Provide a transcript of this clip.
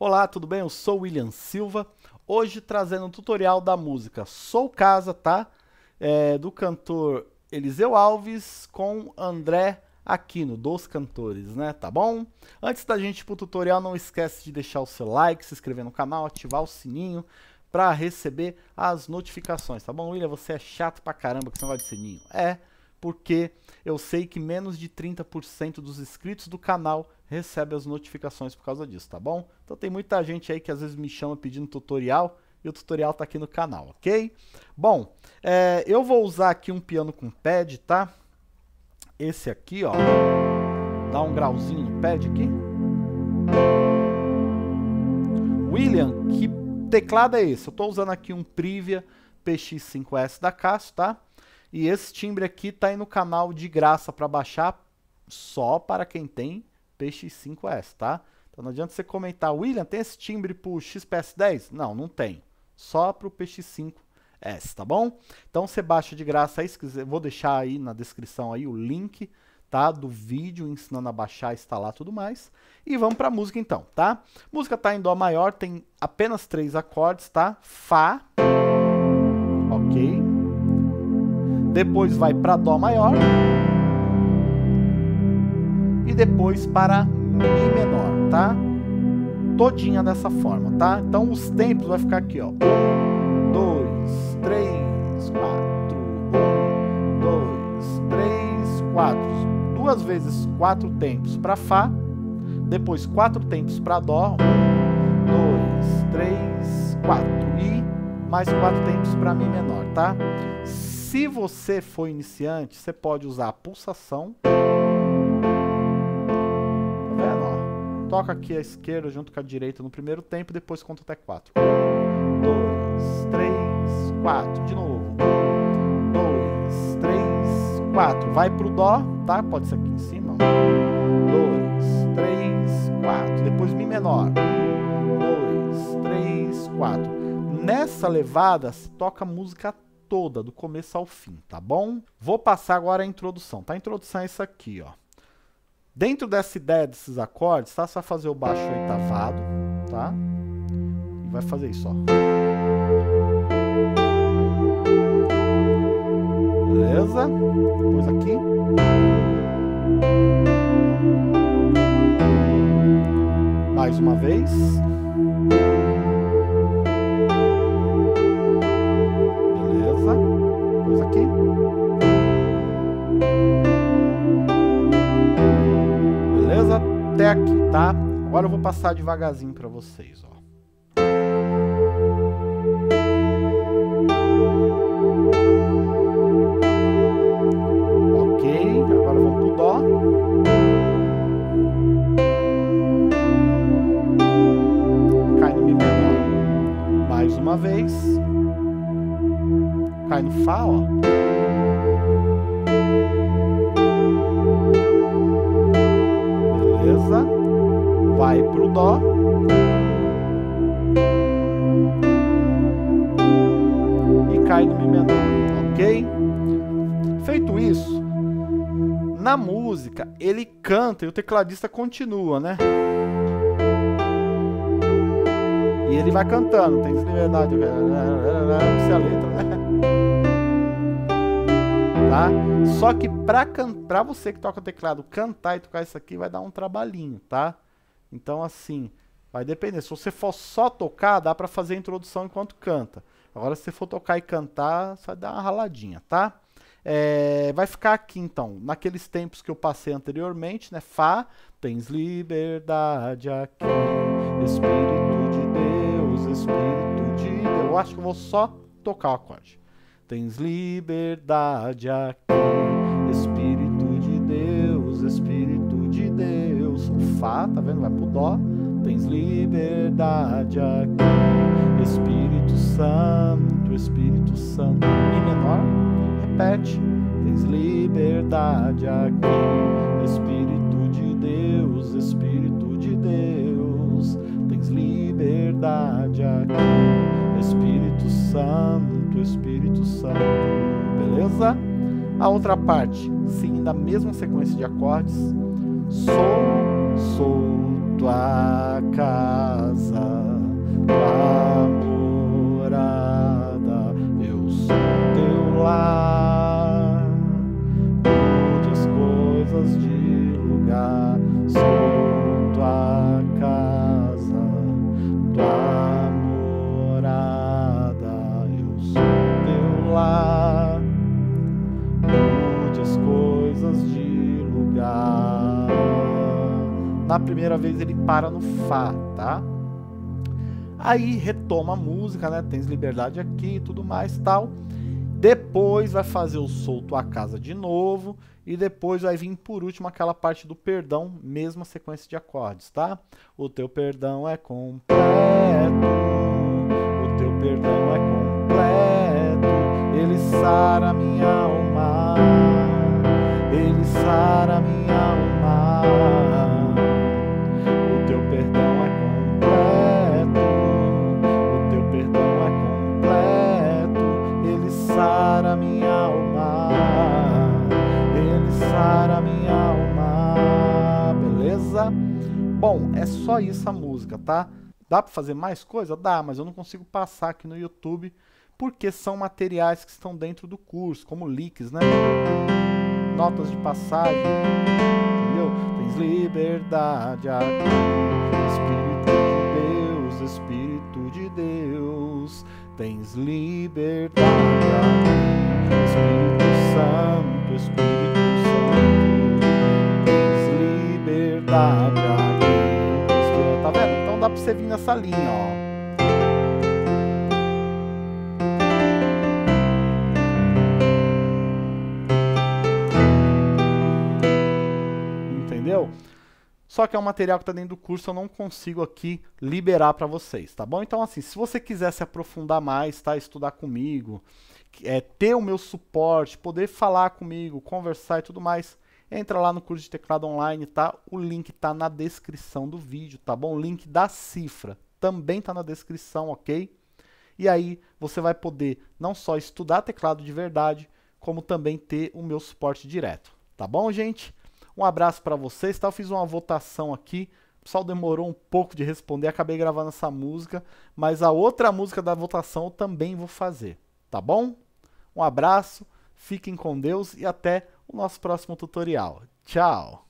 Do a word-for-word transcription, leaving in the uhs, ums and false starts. Olá, tudo bem? Eu sou o William Silva, hoje trazendo um tutorial da música Sou Casa, tá? É, do cantor Eliseu Alves com André Aquino, dos cantores, né? Tá bom? Antes da gente ir pro tutorial, não esquece de deixar o seu like, se inscrever no canal, ativar o sininho para receber as notificações, tá bom? William, você é chato pra caramba que você não vai de sininho. É, porque eu sei que menos de trinta por cento dos inscritos do canal recebe as notificações por causa disso, tá bom? Então tem muita gente aí que às vezes me chama pedindo tutorial e o tutorial tá aqui no canal, ok? Bom, é, eu vou usar aqui um piano com pad, tá? Esse aqui, ó, dá um grauzinho no pad aqui. William, que teclado é esse? Eu tô usando aqui um Privia P X cinco S da Cassio, tá? E esse timbre aqui tá aí no canal de graça para baixar só para quem tem P X cinco S, tá? Então não adianta você comentar, William, tem esse timbre pro X P S dez? Não, não tem. Só pro P X cinco S, tá bom? Então você baixa de graça aí, se quiser, vou deixar aí na descrição aí o link, tá? Do vídeo ensinando a baixar, instalar, tudo mais. E vamos pra música então, tá? Música tá em dó maior, tem apenas três acordes, tá? Fá, ok. Depois vai pra dó maior. E depois para Mi menor, tá? Todinha dessa forma, tá? Então os tempos vai ficar aqui, ó. um, dois, três, quatro. um, dois, três, quatro. Duas vezes quatro tempos para Fá. Depois quatro tempos para Dó. um, dois, três, quatro. E mais quatro tempos para Mi menor, tá? Se você for iniciante, você pode usar a pulsação. Toca aqui a esquerda junto com a direita no primeiro tempo, depois conta até quatro. um, dois, três, quatro. De novo. um, dois, três, quatro. Vai pro Dó, tá? Pode ser aqui em cima. um, dois, três, quatro. Depois Mi menor. um, dois, três, quatro. Nessa levada se toca a música toda, do começo ao fim, tá bom? Vou passar agora a introdução, tá? A introdução é isso aqui, ó. Dentro dessa ideia desses acordes, tá? Você vai fazer o baixo oitavado, tá? E vai fazer isso, ó. Beleza? Depois aqui. Mais uma vez. Beleza? Depois aqui. Até aqui, tá? Agora eu vou passar devagarzinho para vocês, ó. Ok, agora vamos pro Dó. Cai no Mi menor. Mais uma vez. Cai no Fá, ó. Vai pro Dó. E cai no Mi menor, ok? Feito isso, na música ele canta e o tecladista continua, né? E ele vai cantando, tem liberdade, não a letra, né? Tá? Só que pra, pra você que toca teclado, cantar e tocar isso aqui vai dar um trabalhinho, tá? Então assim, vai depender. Se você for só tocar, dá pra fazer a introdução enquanto canta. Agora se você for tocar e cantar, só vai dar uma raladinha, tá? É, vai ficar aqui então, naqueles tempos que eu passei anteriormente, né? Fá, tens liberdade aqui, Espírito de Deus, Espírito de Deus. Eu acho que eu vou só tocar o acorde. Tens liberdade aqui, Espírito de Deus, Espírito de Deus. O Fá, tá vendo? Vai pro Dó. Tens liberdade aqui, Espírito Santo, Espírito Santo. Mi menor, repete. Tens liberdade aqui, Espírito de Deus, Espírito de Deus. Tens liberdade aqui, Espírito Santo, Espírito Santo, beleza? A outra parte, seguindo a mesma sequência de acordes, Sol, Sol, tua casa, tua morada. Eu sou teu lar, mudas coisas de lugar. Sou tua casa, tua morada. Eu sou teu lar, mudas coisas de lugar. Na primeira vez ele para no Fá, tá? Aí retoma a música, né? Tens liberdade aqui e tudo mais e tal. Depois vai fazer o Sou Tua Casa de novo. E depois vai vir por último aquela parte do perdão, mesma sequência de acordes, tá? O teu perdão é completo, o teu perdão é completo. Ele sara minha alma, ele sara minha alma. Bom, é só isso a música, tá? Dá pra fazer mais coisa? Dá, mas eu não consigo passar aqui no YouTube porque são materiais que estão dentro do curso, como leaks, né? Notas de passagem, entendeu? Tens liberdade aqui, Espírito de Deus, Espírito de Deus. Tens liberdade aqui, Espírito Santo, Espírito Santo. Tens liberdade aqui. Tá vendo? Então dá pra você vir nessa linha, ó. Entendeu? Só que é um material que tá dentro do curso, eu não consigo aqui liberar pra vocês, tá bom? Então assim, se você quiser se aprofundar mais, tá? Estudar comigo, é, ter o meu suporte, poder falar comigo, conversar e tudo mais... Entra lá no curso de teclado online, tá? O link tá na descrição do vídeo, tá bom? O link da cifra também tá na descrição, ok? E aí você vai poder não só estudar teclado de verdade, como também ter o meu suporte direto, tá bom, gente? Um abraço para vocês, tá? Eu fiz uma votação aqui, o pessoal demorou um pouco de responder, acabei gravando essa música, mas a outra música da votação eu também vou fazer, tá bom? Um abraço, fiquem com Deus e até o nosso próximo tutorial. Tchau!